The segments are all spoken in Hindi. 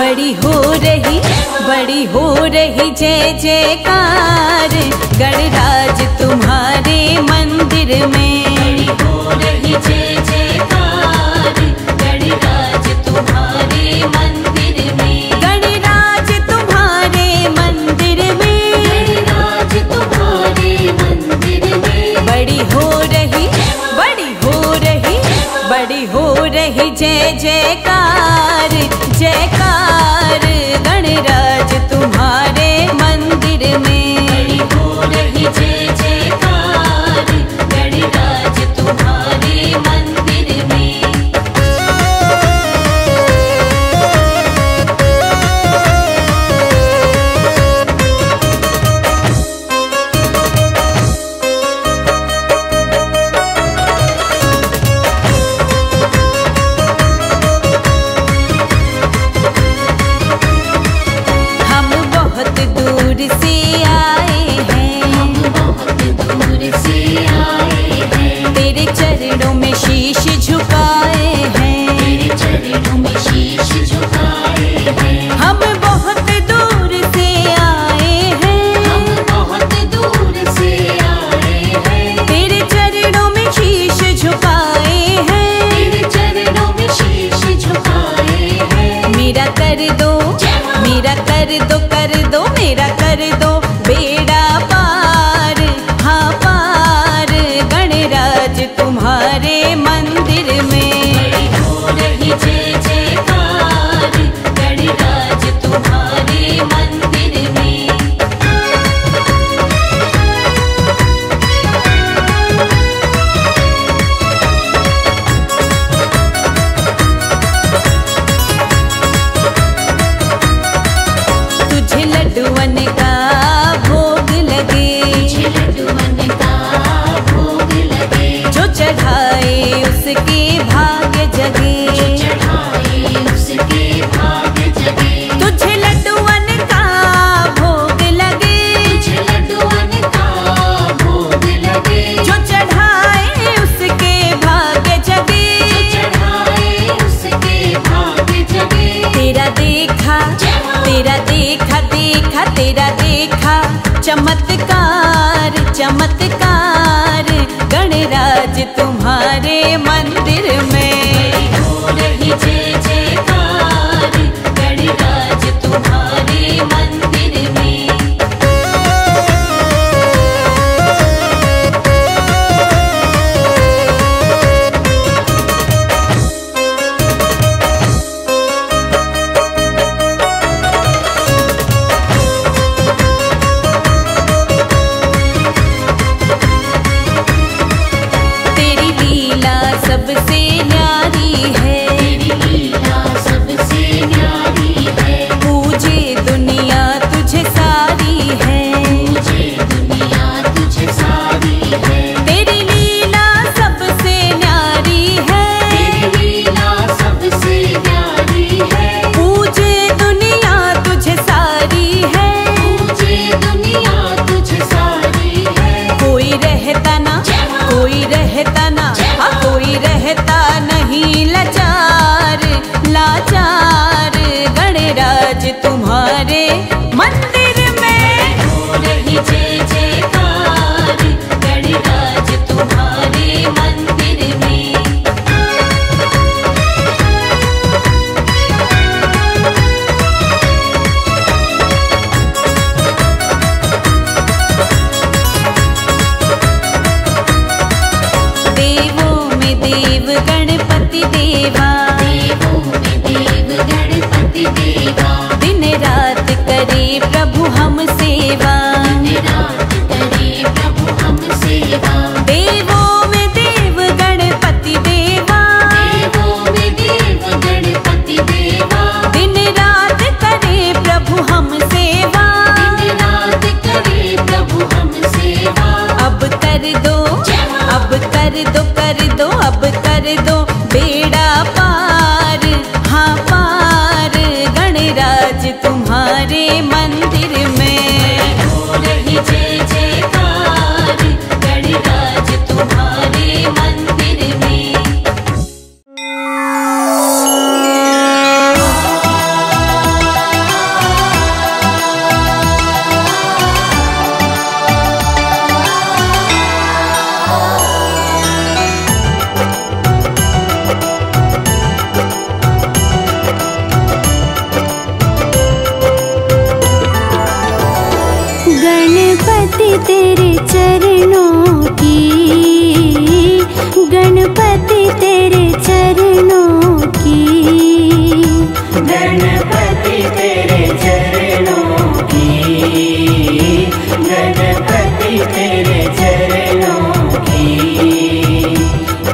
बड़ी हो रही जय जयकार, गणराज तुम्हारे मंदिर में। बड़ी हो रही जय जयकार, गणराज तुम्हारे मंदिर में। गणराज तुम्हारे मंदिर में, गणराज तुम्हारे मंदिर में। बड़ी हो रही जय जयकार, जयकार गणराज तुम्हारे मंदिर में। बड़ी हो रही जय जयकार, गणराज तुम्हारे मंदिर में। चमत्कार चमत्कार गणराज तुम्हारे मंदिर में। बड़ी हो रही जय जयकार, गणराज तुम्हारे मंदिर में।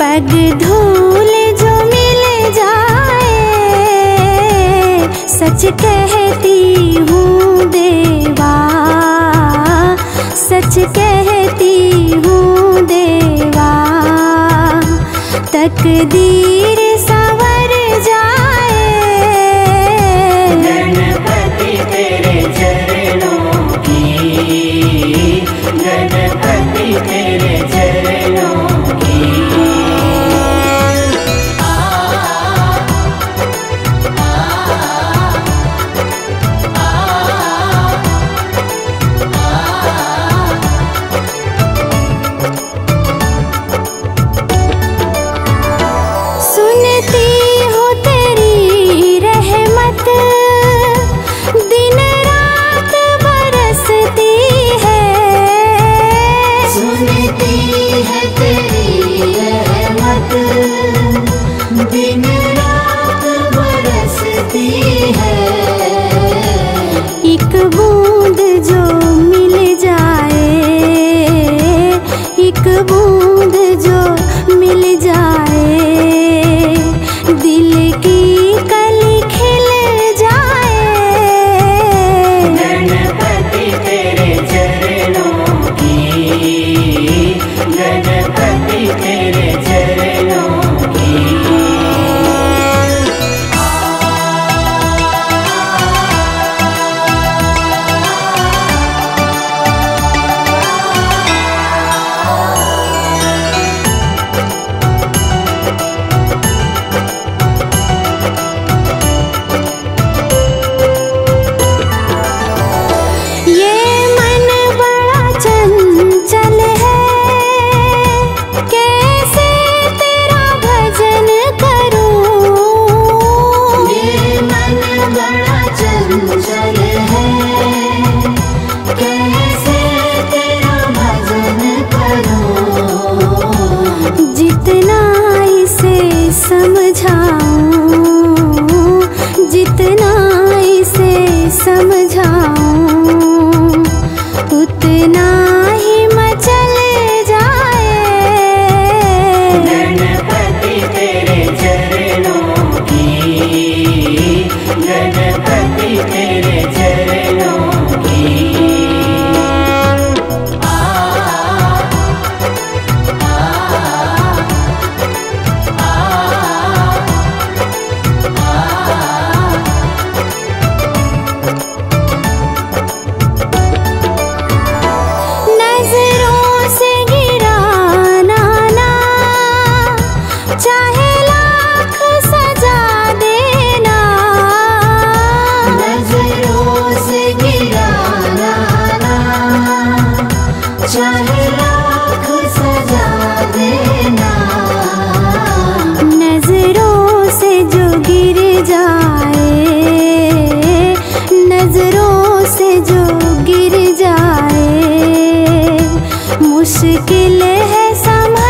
पग धूल जो मिल जाए, सच कहती हूँ देवा, सच कहती हूँ देवा। तकदीर संवर जाए, गणपति तेरे चरणों की, गणपति तेरे चरणों की। मुश्किल है समा